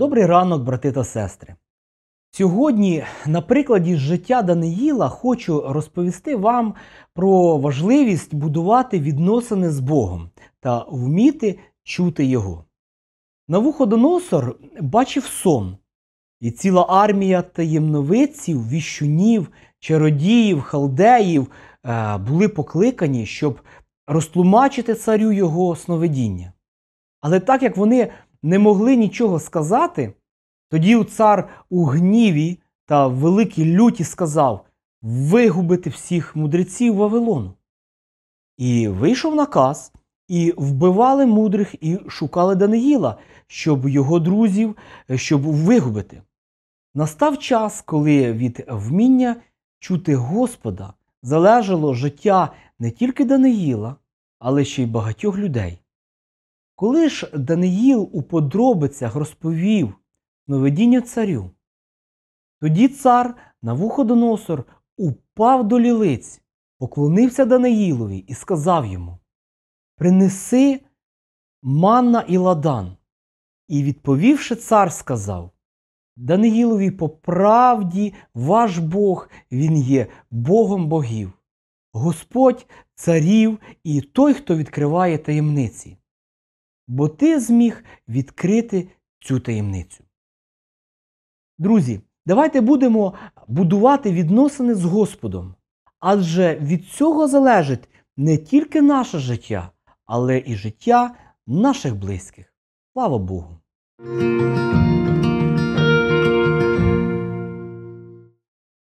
Добрий ранок, брати та сестри! Сьогодні на прикладі з життя Даниїла хочу розповісти вам про важливість будувати відносини з Богом та вміти чути Його. Навуходоносор бачив сон, і ціла армія таємновидців, віщунів, чародіїв, халдеїв були покликані, щоб розтлумачити царю його сновидіння. Але так як вони не могли нічого сказати, тоді цар у гніві та в великій люті сказав вигубити всіх мудреців Вавилону. І вийшов наказ, і вбивали мудрих, і шукали Даниїла, щоб його друзів, щоб вигубити. Настав час, коли від вміння чути Господа залежало життя не тільки Даниїла, але ще й багатьох людей. Коли ж Даниїл у подробицях розповів сновидіння царю, тоді цар Навуходоносор упав до лілиць, поклонився Даниїлові і сказав йому: «Принеси манна і ладан». І відповівши, цар сказав: «Даниїлові по правді ваш Бог, він є Богом богів, Господь царів і той, хто відкриває таємниці. Бо ти зміг відкрити цю таємницю». Друзі, давайте будемо будувати відносини з Господом, адже від цього залежить не тільки наше життя, але і життя наших близьких. Слава Богу!